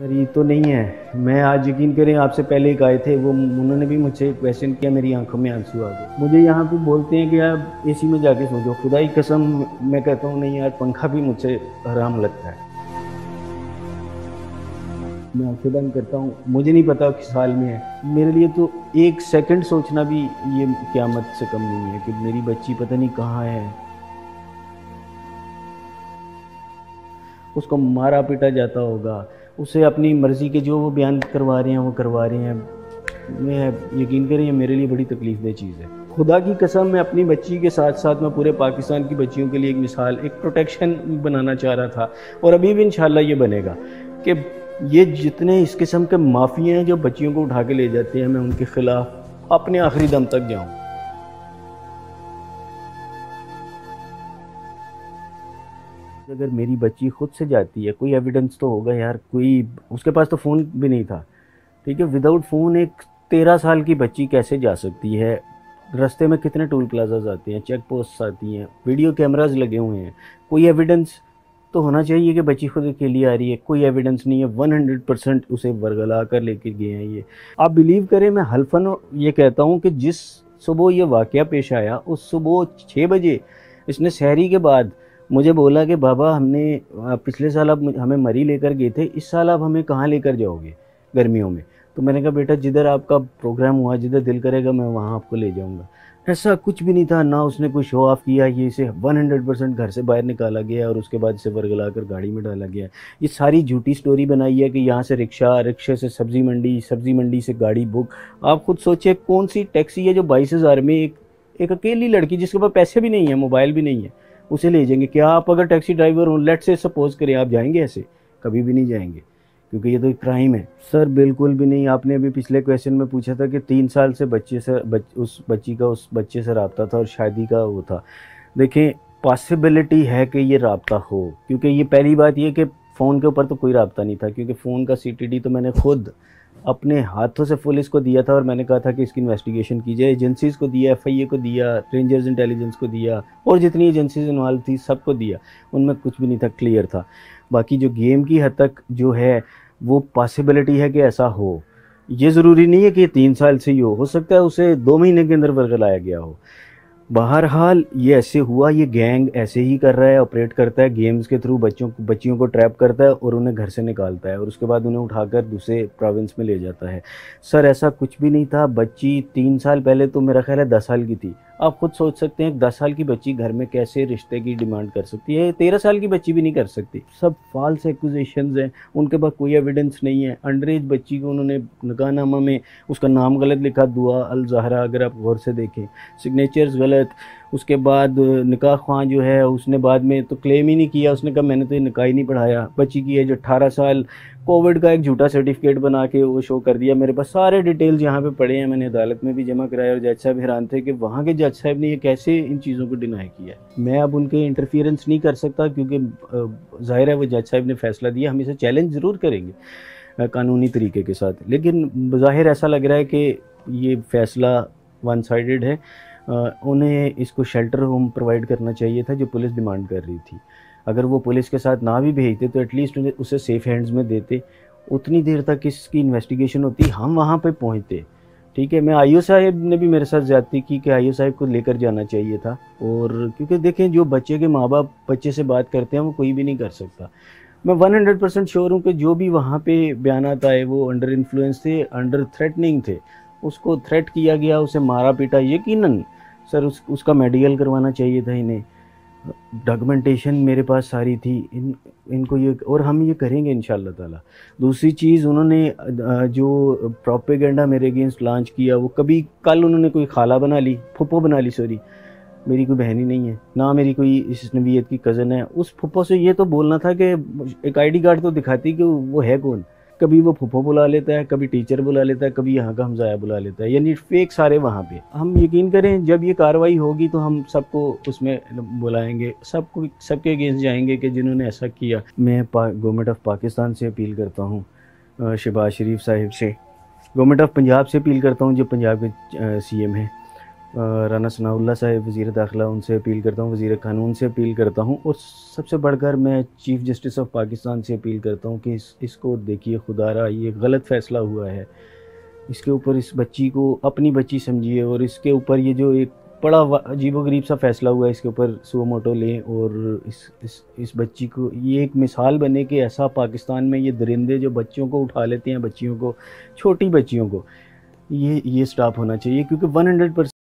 Sir ये तो नहीं है, मैं आज यकीन करें आपसे पहले एक आए थे, वो उन्होंने भी मुझसे क्वेश्चन किया, मेरी आंखों में आंसू आ गए। मुझे यहाँ पे बोलते हैं कि आप एसी में जाके सो जाओ, खुदा की कसम मैं कहता हूँ नहीं यार, पंखा भी मुझसे हराम लगता है। मैं आंखें बंद करता हूँ, मुझे नहीं पता किस हाल में है। मेरे लिए तो एक सेकेंड सोचना भी ये क़यामत से कम नहीं है कि मेरी बच्ची पता नहीं कहाँ है। उसको मारा पीटा जाता होगा, उसे अपनी मर्ज़ी के जो वो बयान करवा रहे हैं वो करवा रहे हैं। मैं यकीन करें ये मेरे लिए बड़ी तकलीफ दे चीज़ है। खुदा की कसम मैं अपनी बच्ची के साथ साथ मैं पूरे पाकिस्तान की बच्चियों के लिए एक मिसाल, एक प्रोटेक्शन बनाना चाह रहा था, और अभी भी इंशाल्लाह ये बनेगा कि ये जितने इस किस्म के माफिया हैं जो बच्चियों को उठा के ले जाते हैं, मैं उनके ख़िलाफ़ अपने आखिरी दम तक जाऊँ। अगर मेरी बच्ची खुद से जाती है, कोई एविडेंस तो होगा यार, कोई उसके पास तो फ़ोन भी नहीं था, ठीक है। विदाउट फ़ोन एक 13 साल की बच्ची कैसे जा सकती है? रास्ते में कितने टोल प्लाजाज आते हैं, चेक पोस्ट आती हैं, वीडियो कैमराज लगे हुए हैं, कोई एविडेंस तो होना चाहिए कि बच्ची खुद के लिए आ रही है। कोई एविडेंस नहीं है, 100% उसे वरगला कर लेके गए हैं ये। आप बिलीव करें, मैं हल्फन ये कहता हूँ कि जिस सुबह ये वाक़या पेश आया उस सुबह 6 बजे इसने सहरी के बाद मुझे बोला कि बाबा हमने पिछले साल आप हमें मरी लेकर गए थे, इस साल आप हमें कहाँ लेकर जाओगे गर्मियों में? तो मैंने कहा बेटा जिधर आपका प्रोग्राम हुआ, जिधर दिल करेगा मैं वहाँ आपको ले जाऊँगा। ऐसा कुछ भी नहीं था, ना उसने कोई शो ऑफ किया। ये इसे 100% घर से बाहर निकाला गया और उसके बाद इसे वरगला कर गाड़ी में डाला गया। ये सारी झूठी स्टोरी बनाई है कि यहाँ से रिक्शा, रिक्शे से सब्ज़ी मंडी, सब्ज़ी मंडी से गाड़ी बुक। आप खुद सोचिए कौन सी टैक्सी है जो 22,000 में एक अकेली लड़की जिसके पास पैसे भी नहीं है, मोबाइल भी नहीं है, उसे ले जाएंगे? क्या आप अगर टैक्सी ड्राइवर हो, लेट से सपोज करें, आप जाएंगे ऐसे? कभी भी नहीं जाएंगे, क्योंकि ये तो एक क्राइम है। सर बिल्कुल भी नहीं। आपने अभी पिछले क्वेश्चन में पूछा था कि 3 साल से उस बच्ची का रब्ता था और शादी का वो था। देखें पॉसिबिलिटी है कि ये रब्ता हो, क्योंकि ये पहली बात ये कि फ़ोन के ऊपर तो कोई रब्ता नहीं था, क्योंकि फ़ोन का CTD तो मैंने खुद अपने हाथों से पुलिस को दिया था और मैंने कहा था कि इसकी इन्वेस्टिगेशन की जाए। एजेंसीज़ को दिया, FIA को दिया, रेंजर्स इंटेलिजेंस को दिया, और जितनी एजेंसीज इन्वॉल्व थी सबको दिया। उनमें कुछ भी नहीं था, क्लियर था। बाकी जो गेम की हद तक जो है वो पॉसिबिलिटी है कि ऐसा हो। ये ज़रूरी नहीं है कि 3 साल से ही हो सकता है उसे 2 महीने के अंदर वरगलाया गया हो। बहरहाल ये ऐसे हुआ, ये गैंग ऐसे ही कर रहा है, ऑपरेट करता है गेम्स के थ्रू, बच्चियों को ट्रैप करता है और उन्हें घर से निकालता है और उसके बाद उन्हें उठाकर दूसरे प्रोविंस में ले जाता है। सर ऐसा कुछ भी नहीं था। बच्ची 3 साल पहले तो मेरा ख्याल है 10 साल की थी। आप खुद सोच सकते हैं 10 साल की बच्ची घर में कैसे रिश्ते की डिमांड कर सकती है? 13 साल की बच्ची भी नहीं कर सकती। सब फॉल्स एक्यूजेशंस हैं, उनके पास कोई एविडेंस नहीं है। अंडरएज बच्ची को उन्होंने निकाहनामा में उसका नाम गलत लिखा, दुआ अल ज़हरा, अगर आप गौर से देखें, सिग्नेचर्स गलत। उसके बाद निकाह ख्वाह जो है उसने बाद में तो क्लेम ही नहीं किया, उसने कहा मैंने तो ये निकाह ही नहीं पढ़ाया। बच्ची की है जो 18 साल, कोविड का एक झूठा सर्टिफिकेट बना के वो शो कर दिया। मेरे पास सारे डिटेल्स यहाँ पे पड़े हैं, मैंने अदालत में भी जमा कराया और जज साहब हैरान थे कि वहाँ के जज साहब ने ये कैसे इन चीज़ों को डिनाई किया। मैं अब उनके इंटरफियरेंस नहीं कर सकता, क्योंकि ज़ाहिर है वो जज साहब ने फैसला दिया। हम इसे चैलेंज ज़रूर करेंगे कानूनी तरीके के साथ, लेकिन ज़ाहिर ऐसा लग रहा है कि ये फैसला वन साइडेड है। उन्हें इसको शेल्टर होम प्रोवाइड करना चाहिए था जो पुलिस डिमांड कर रही थी। अगर वो पुलिस के साथ ना भी भेजते तो एटलीस्ट उसे सेफ़ हैंड्स में देते, उतनी देर तक इसकी इन्वेस्टिगेशन होती, हम वहाँ पे पहुँचते, ठीक है। मैं IO साहब ने भी मेरे साथ ज़्यादती की कि IO साहब को लेकर जाना चाहिए था, और क्योंकि देखें जो बच्चे के माँ बाप बच्चे से बात करते हैं वो कोई भी नहीं कर सकता। मैं 100% श्योर हूँ कि जो भी वहाँ पर बयान आए वो अंडर इन्फ्लुएंस थे, अंडर थ्रेटनिंग थे, उसको थ्रेट किया गया, उसे मारा पीटा। यकीनन सर उसका मेडिकल करवाना चाहिए था, इन्हें डॉक्यूमेंटेशन मेरे पास सारी थी, इनको ये, और हम ये करेंगे इंशाल्लाह ताला। दूसरी चीज़ उन्होंने जो प्रोपेगेंडा मेरे अगेंस्ट लॉन्च किया वो कभी कल उन्होंने कोई खाला बना ली, फुप्पो बना ली, सॉरी मेरी कोई बहन ही नहीं है, ना मेरी कोई इस नवीयत की कज़न है। उस फुप्पो से ये तो बोलना था कि एक ID कार्ड तो दिखाती कि वो है कौन। कभी वो फुप्पो बुला लेता है, कभी टीचर बुला लेता है, कभी यहाँ का हमज़ाया बुला लेता है, यानी फेक सारे वहाँ पे। हम यकीन करें जब ये कार्रवाई होगी तो हम सबको उसमें बुलाएंगे, सबको सबके अगेंस्ट जाएंगे कि जिन्होंने ऐसा किया। मैं गवर्नमेंट ऑफ पाकिस्तान से अपील करता हूँ, शहबाज शरीफ साहिब से, गवर्नमेंट ऑफ पंजाब से अपील करता हूँ जो पंजाब के CM हैं, राना सनाउल्लाह साहब वज़ीर दाखिला, उनसे अपील करता हूँ, वज़ीर कानून से अपील करता हूँ, और सबसे बढ़कर मैं चीफ़ जस्टिस ऑफ पाकिस्तान से अपील करता हूँ कि इसको देखिए खुदारा, ये गलत फ़ैसला हुआ है। इसके ऊपर इस बच्ची को अपनी बच्ची समझिए, और इसके ऊपर ये जो एक बड़ा अजीबोगरीब सा फ़ैसला हुआ है, इसके ऊपर सुओ मोटो लें, और इस बच्ची को ये एक मिसाल बने कि ऐसा पाकिस्तान में ये दरिंदे जो बच्चों को उठा लेते हैं, बच्चियों को, छोटी बच्चियों को, ये स्टॉप होना चाहिए, क्योंकि 100%